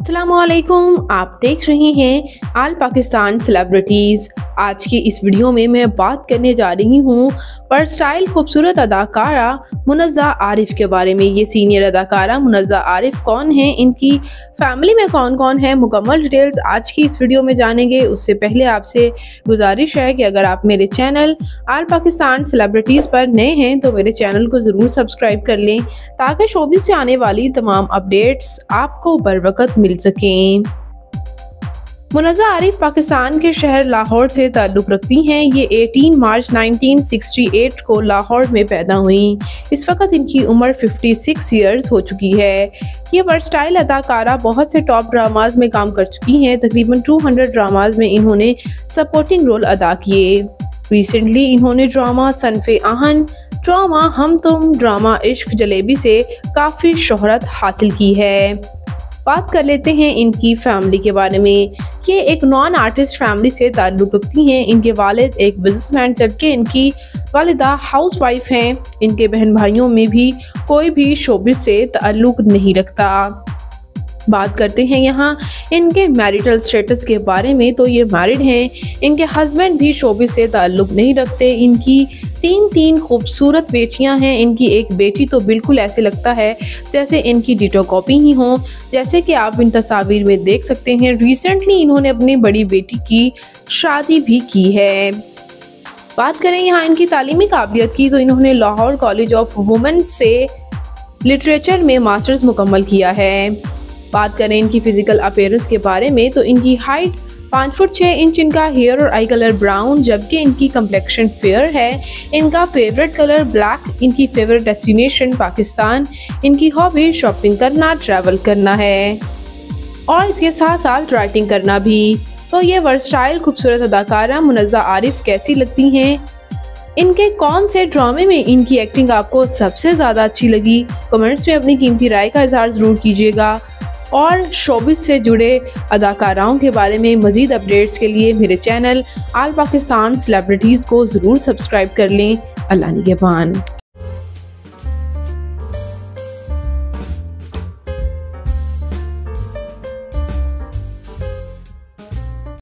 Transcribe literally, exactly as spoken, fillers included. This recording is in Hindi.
अस्सलामुअलैकुम, आप देख रहे हैं आल पाकिस्तान सेलिब्रिटीज़। आज की इस वीडियो में मैं बात करने जा रही हूँ पर स्टाइल खूबसूरत अदाकारा मुनज़्ज़ा आरिफ के बारे में। ये सीनियर अदाकारा मुनज़्ज़ा आरिफ कौन हैं, इनकी फैमिली में कौन कौन है, मुकम्मल डिटेल्स आज की इस वीडियो में जानेंगे। उससे पहले आपसे गुजारिश है कि अगर आप मेरे चैनल आल पाकिस्तान सेलिब्रिटीज़ पर नए हैं तो मेरे चैनल को ज़रूर सब्सक्राइब कर लें ताकि शोबिज़ से आने वाली तमाम अपडेट्स आपको बर वक्त मिल सकें। मुनज़्ज़ा आरिफ पाकिस्तान के शहर लाहौर से ताल्लुक़ रखती हैं। ये अठारह मार्च उन्नीस सौ अड़सठ को लाहौर में पैदा हुई। इस वक्त इनकी उम्र छप्पन ईयर्स हो चुकी है। ये वर्सटाइल अदाकारा बहुत से टॉप ड्रामाज में काम कर चुकी हैं। तकरीबन दो सौ ड्रामाज में इन्होंने सपोर्टिंग रोल अदा किए। रिसेंटली इन्होंने ड्रामा सनफे आहन, ड्रामा हम तुम, ड्रामा इश्क जलेबी से काफ़ी शोहरत हासिल की है। बात कर लेते हैं इनकी फैमिली के बारे में। ये एक नॉन आर्टिस्ट फैमिली से ताल्लुक़ रखती हैं। इनके वालिद एक बिजनेसमैन जबकि इनकी वालिदा हाउसवाइफ हैं। इनके बहन भाइयों में भी कोई भी शोबिज़ से ताल्लुक़ नहीं रखता। बात करते हैं यहाँ इनके मैरिटल स्टेटस के बारे में, तो ये मैरिड हैं। इनके हस्बैंड भी शोबिज़ से ताल्लुक़ नहीं रखते। इनकी तीन तीन खूबसूरत बेटियां हैं। इनकी एक बेटी तो बिल्कुल ऐसे लगता है जैसे इनकी डिटो कॉपी ही हो, जैसे कि आप इन तस्वीर में देख सकते हैं। रिसेंटली इन्होंने अपनी बड़ी बेटी की शादी भी की है। बात करें यहाँ इनकी तालीमी काबिलियत की, तो इन्होंने लाहौर कॉलेज ऑफ वुमेन से लिटरेचर में मास्टर्स मुकम्मल किया है। बात करें इनकी फ़िज़िकल अपीयरेंस के बारे में, तो इनकी हाइट पाँच फुट छः इंच, इनका हेयर और आई कलर ब्राउन जबकि इनकी कम्प्लेक्शन फेयर है। इनका फेवरेट कलर ब्लैक, इनकी फेवरेट डेस्टिनेशन पाकिस्तान, इनकी हॉबी शॉपिंग करना, ट्रैवल करना है और इसके साथ साथ राइटिंग करना भी। तो ये वर्सटाइल खूबसूरत अदाकारा मुनज़्ज़ा आरिफ कैसी लगती हैं, इनके कौन से ड्रामे में इनकी एक्टिंग आपको सबसे ज़्यादा अच्छी लगी, कमेंट्स में अपनी कीमती राय का इजहार ज़रूर कीजिएगा। और शोबिज़ से जुड़े अदाकाराओं के बारे में मज़ीद अपडेट्स के लिए मेरे चैनल आल पाकिस्तान सेलिब्रिटीज़ को ज़रूर सब्सक्राइब कर लें। अल्लाह निगहबान।